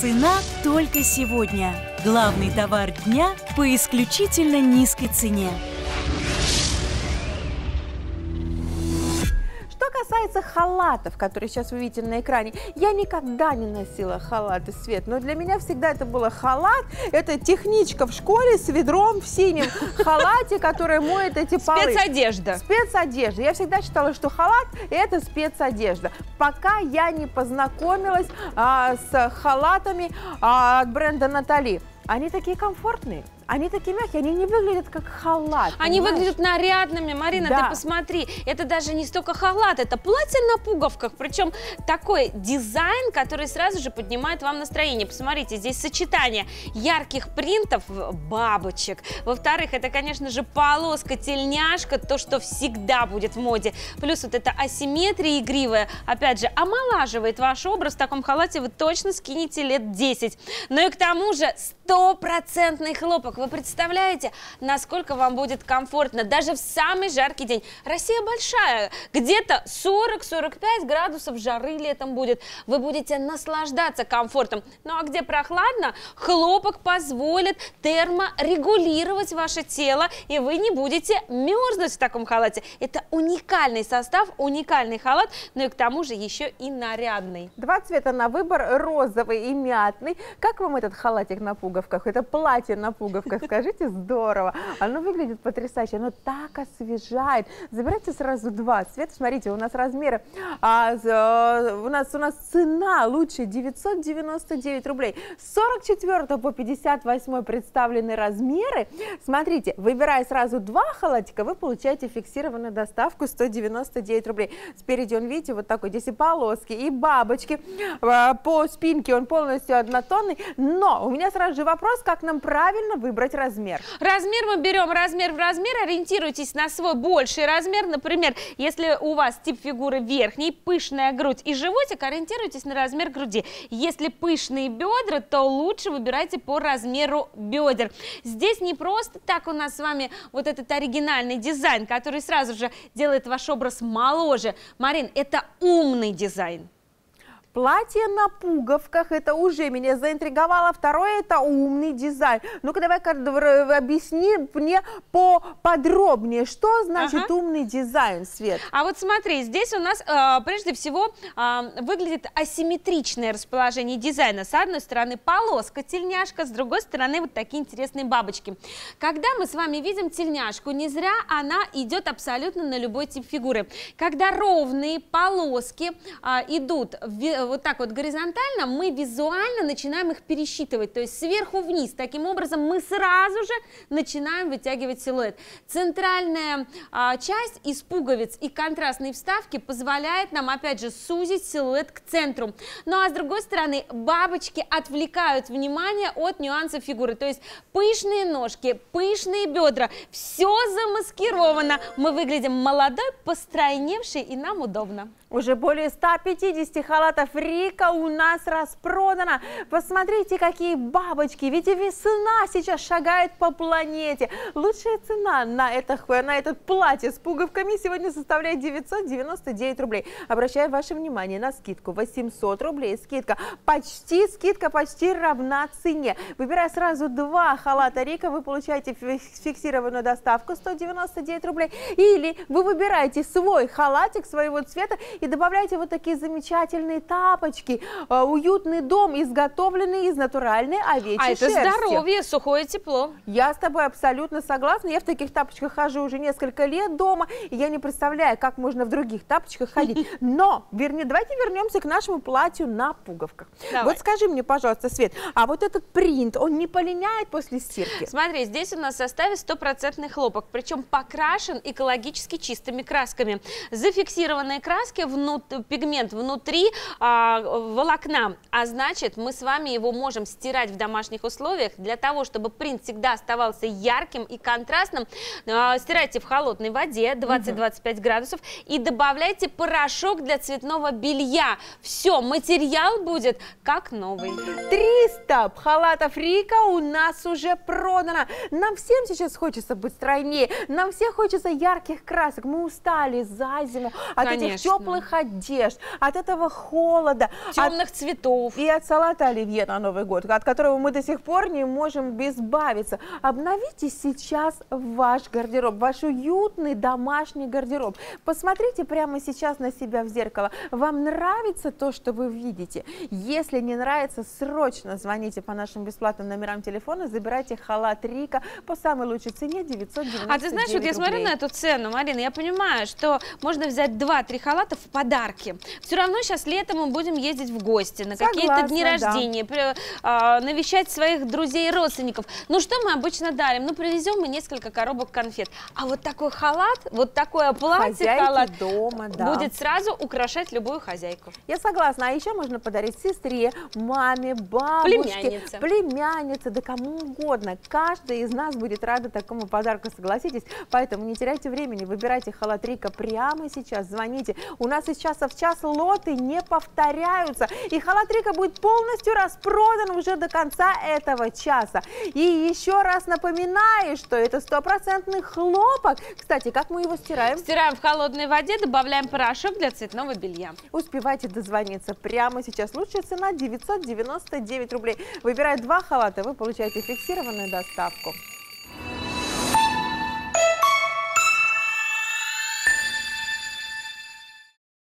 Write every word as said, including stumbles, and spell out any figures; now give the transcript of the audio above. Цена только сегодня. Главный товар дня по исключительно низкой цене. Что касается халатов, которые сейчас вы видите на экране, я никогда не носила халаты, Свет, но для меня всегда это было халат, это техничка в школе с ведром в синем халате, который моет эти полы. Спецодежда. Спецодежда. Я всегда считала, что халат – это спецодежда. Пока я не познакомилась а, с халатами а, от бренда Натали. Они такие комфортные, они такие мягкие, они не выглядят как халат. Они понимаешь? Выглядят нарядными, Марина, да. Ты посмотри, это даже не столько халат, это платье на пуговках, причем такой дизайн, который сразу же поднимает вам настроение. Посмотрите, здесь сочетание ярких принтов, бабочек, во-вторых, это, конечно же, полоска, тельняшка, то, что всегда будет в моде, плюс вот эта асимметрия игривая, опять же, омолаживает ваш образ, в таком халате вы точно скинете лет десять. Ну и к тому же, стопроцентный хлопок. Вы представляете, насколько вам будет комфортно даже в самый жаркий день. Россия большая, где-то сорок-сорок пять градусов жары летом будет. Вы будете наслаждаться комфортом. Ну а где прохладно, хлопок позволит терморегулировать ваше тело, и вы не будете мерзнуть в таком халате. Это уникальный состав, уникальный халат, но и к тому же еще и нарядный. Два цвета на выбор, розовый и мятный. Как вам этот халатик на пуговках? Это платье на пуговках, скажите, здорово. Оно выглядит потрясающе, оно так освежает. Забирайте сразу два цвета. Смотрите, у нас размеры, а, у, нас, у нас цена лучше девятьсот девяносто девять рублей. С сорок четвёртого по пятьдесят восьмой представлены размеры. Смотрите, выбирая сразу два халатика, вы получаете фиксированную доставку сто девяносто девять рублей. Спереди он, видите, вот такой, здесь и полоски, и бабочки. По спинке он полностью однотонный, но у меня сразу же вопрос, как нам правильно выбрать размер. Размер мы берем размер в размер, ориентируйтесь на свой больший размер. Например, если у вас тип фигуры верхний, пышная грудь и животик, ориентируйтесь на размер груди. Если пышные бедра, то лучше выбирайте по размеру бедер. Здесь не просто так у нас с вами вот этот оригинальный дизайн, который сразу же делает ваш образ моложе. Марин, это умный дизайн. Платье на пуговках, это уже меня заинтриговало. Второе, это умный дизайн. Ну-ка, давай-ка объясни мне поподробнее, что значит ага. умный дизайн, Свет. А вот смотри, здесь у нас э, прежде всего э, выглядит асимметричное расположение дизайна. С одной стороны полоска, тельняшка, с другой стороны вот такие интересные бабочки. Когда мы с вами видим тельняшку, не зря она идет абсолютно на любой тип фигуры. Когда ровные полоски э, идут в вот так вот горизонтально, мы визуально начинаем их пересчитывать, то есть сверху вниз. Таким образом мы сразу же начинаем вытягивать силуэт. Центральная а, часть из пуговиц и контрастные вставки позволяет нам опять же сузить силуэт к центру. Ну а с другой стороны бабочки отвлекают внимание от нюансов фигуры, то есть пышные ножки, пышные бедра, все замаскировано. Мы выглядим молодой, постройневшей, и нам удобно. Уже более ста пятидесяти халатов Рика у нас распродано. Посмотрите, какие бабочки. Ведь весна сейчас шагает по планете. Лучшая цена на это, на этот платье с пуговками сегодня составляет девятьсот девяносто девять рублей. Обращаю ваше внимание на скидку. восемьсот рублей скидка. Почти скидка, почти равна цене. Выбирая сразу два халата Рика, вы получаете фиксированную доставку сто девяносто девять рублей. Или вы выбираете свой халатик своего цвета и добавляйте вот такие замечательные тапочки, уютный дом, изготовленный из натуральной овечьей шерсти. А это здоровье, сухое тепло. Я с тобой абсолютно согласна. Я в таких тапочках хожу уже несколько лет дома, и я не представляю, как можно в других тапочках ходить. Но верни, давайте вернемся к нашему платью на пуговках. Давай. Вот скажи мне, пожалуйста, Свет, а вот этот принт, он не полиняет после стирки? Смотри, здесь у нас в составе стопроцентный хлопок, причем покрашен экологически чистыми красками. Зафиксированные краски, Внут, пигмент внутри а, волокна, а значит мы с вами его можем стирать в домашних условиях. Для того, чтобы принт всегда оставался ярким и контрастным, а, стирайте в холодной воде двадцать-двадцать пять градусов и добавляйте порошок для цветного белья. Все, материал будет как новый. триста халатов Рика у нас уже продано. Нам всем сейчас хочется быть стройнее, нам всем хочется ярких красок. Мы устали за зиму от Конечно. Этих теплых новых одежд, от этого холода, темных от... цветов и от салата оливье на Новый год, от которого мы до сих пор не можем избавиться. Обновите сейчас ваш гардероб, ваш уютный домашний гардероб. Посмотрите прямо сейчас на себя в зеркало. Вам нравится то, что вы видите? Если не нравится, срочно звоните по нашим бесплатным номерам телефона, забирайте халат Рика по самой лучшей цене девятьсот девяносто девять рублей. А ты знаешь, вот я смотрю на эту цену, Марина, я понимаю, что можно взять два-три халата в подарки. Все равно сейчас летом мы будем ездить в гости на какие-то дни рождения, да, навещать своих друзей и родственников. Ну что мы обычно дарим? Ну привезем мы несколько коробок конфет. А вот такой халат, вот такое платье, халат дома, да, будет сразу украшать любую хозяйку. Я согласна. А еще можно подарить сестре, маме, бабушке, племяннице, племяннице, да кому угодно. Каждая из нас будет рада такому подарку, согласитесь. Поэтому не теряйте времени, выбирайте халат Рика прямо сейчас, звоните. У нас из часа в час лоты не повторяются. И халат Рика будет полностью распродан уже до конца этого часа. И еще раз напоминаю, что это стопроцентный хлопок. Кстати, как мы его стираем? Стираем в холодной воде, добавляем порошок для цветного белья. Успевайте дозвониться прямо сейчас. Лучшая цена девятьсот девяносто девять рублей. Выбирая два халата, вы получаете фиксированную доставку.